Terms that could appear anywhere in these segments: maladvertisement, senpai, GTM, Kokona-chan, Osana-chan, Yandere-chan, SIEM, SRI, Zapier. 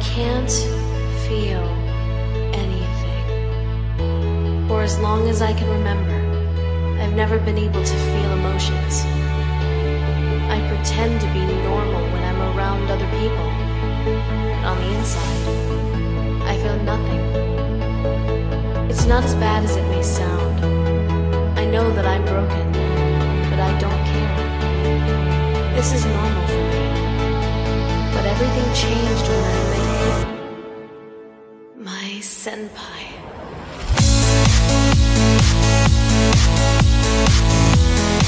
can't feel anything. For as long as I can remember, I've never been able to feel emotions. I pretend to be normal when I'm around other people. But on the inside, I feel nothing. It's not as bad as it may sound. I know that I'm broken, but I don't care. This is normal for me. But everything changed when I met him, my senpai.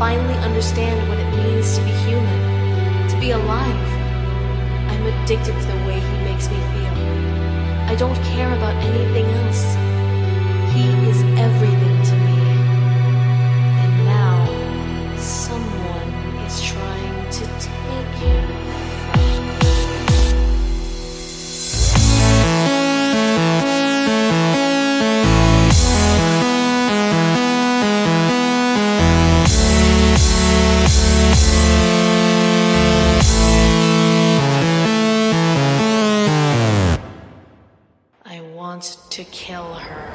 Finally understand what it means to be human, to be alive. I'm addicted to the way he makes me feel. I don't care about anything else. He is everything to me. And now, someone is trying to take him. To kill her.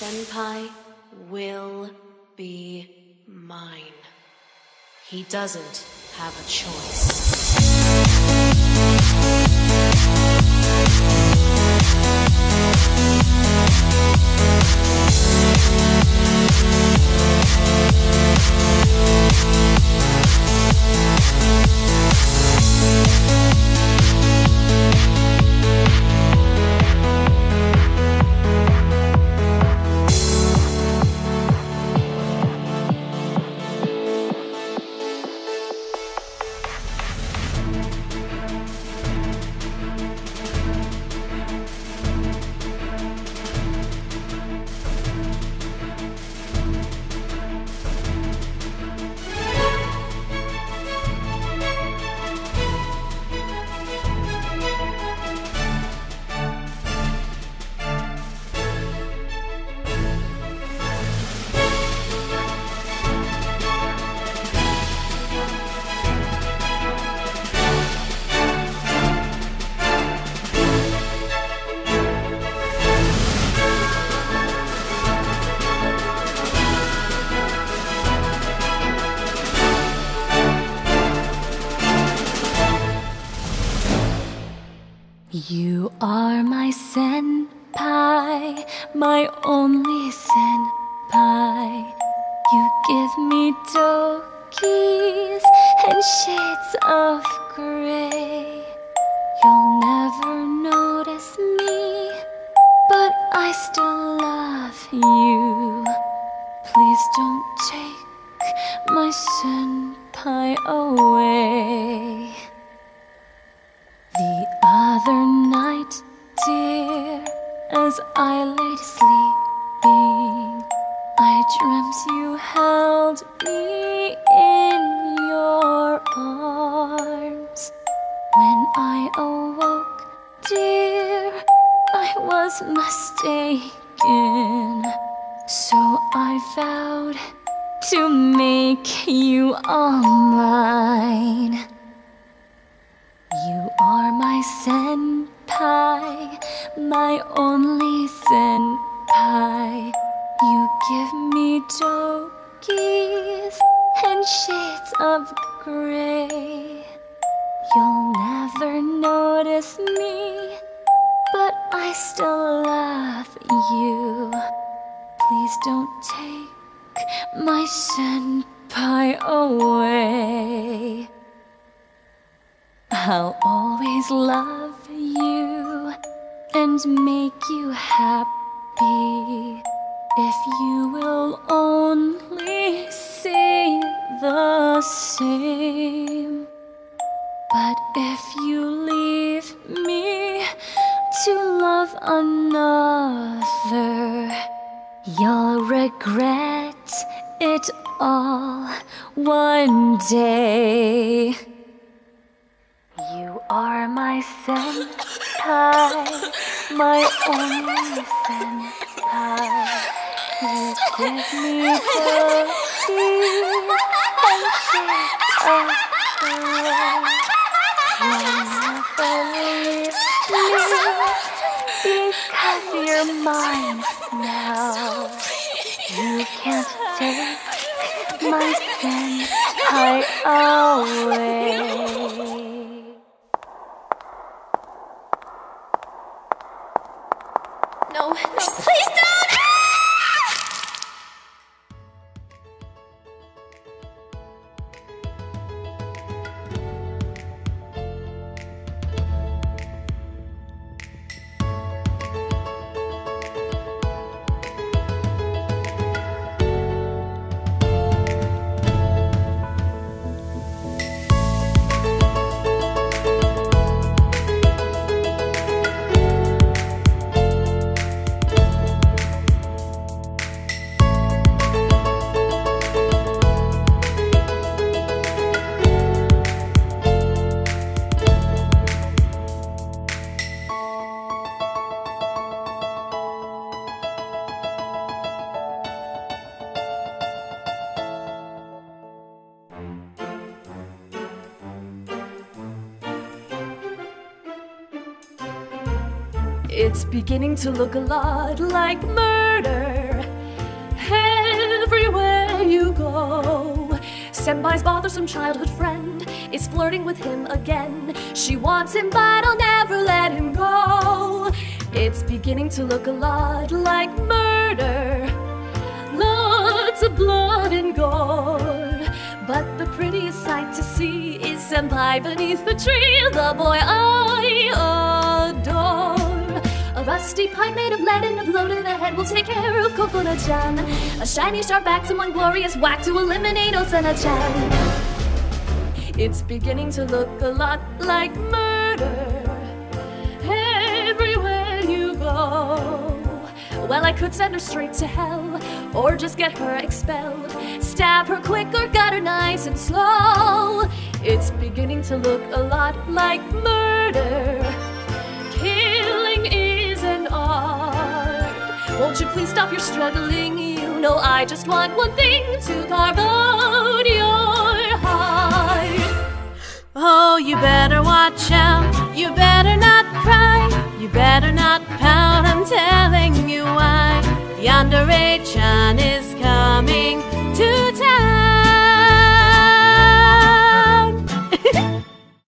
Senpai will be mine. He doesn't have a choice. You are my senpai, my only senpai. You give me dokis and shades of gray. You'll never notice me, but I still love you. Please don't take my senpai away. The other night, dear, as I lay sleeping, I dreamt you held me in your arms. When I awoke, dear, I was mistaken, so I vowed to make you all mine. You are my senpai, my only senpai. You give me jokes and shades of gray. You'll never notice me, but I still love you. Please don't take my senpai away. I'll always love you and make you happy if you will only say the same. But if you leave me to love another, you'll regret it all one day. You are my senpai, my only senpai. You give me the fear and shades of gray. You'll never leave me because you're mine now. You can't take my senpai away. No, please don't! It's beginning to look a lot like murder everywhere you go. Senpai's bothersome childhood friend is flirting with him again. She wants him, but I'll never let him go. It's beginning to look a lot like murder. Lots of blood and gore. But the prettiest sight to see is Senpai beneath the tree, the boy I adore. A rusty pipe made of lead and a blow to the head will take care of Kokona-chan. A shiny sharp axe and one glorious whack to eliminate Osana-chan. It's beginning to look a lot like murder everywhere you go. Well, I could send her straight to hell, or just get her expelled. Stab her quick or gut her nice and slow. It's beginning to look a lot like murder. Won't you please stop your struggling? You know I just want one thing to carve out your heart. Oh, you better watch out. You better not cry. You better not pout. I'm telling you why. Yandere-chan is